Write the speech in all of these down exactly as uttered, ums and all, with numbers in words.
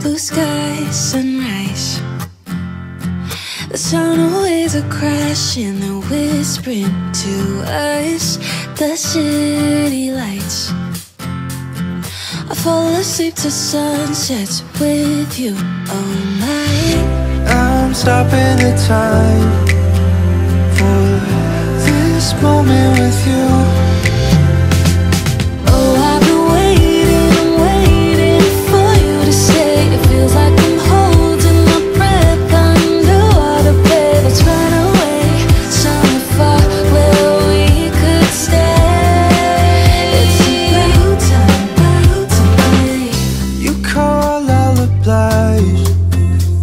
Blue sky, sunrise. The sound waves are crashing, they're whispering to us. The city lights. I fall asleep to sunsets with you all night. I'm stopping the time for this moment with you.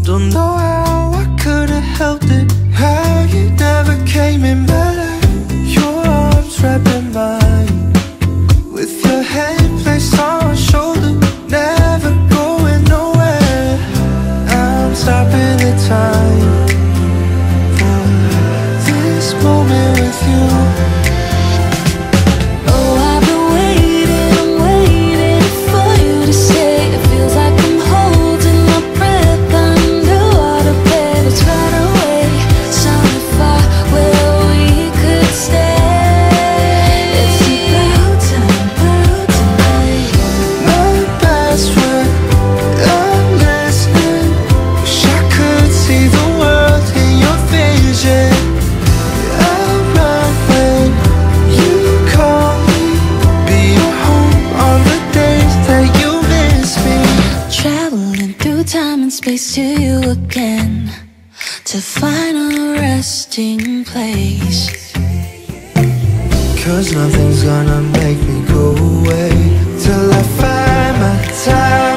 Don't know how I could have helped it, how you never came in my life. Your arms wrapped in mine, with your hand placed on my shoulder, never going nowhere. I'm stopping the time for this moment with you. Time and space to you again, to find a resting place. Cause nothing's gonna make me go away till I find my time.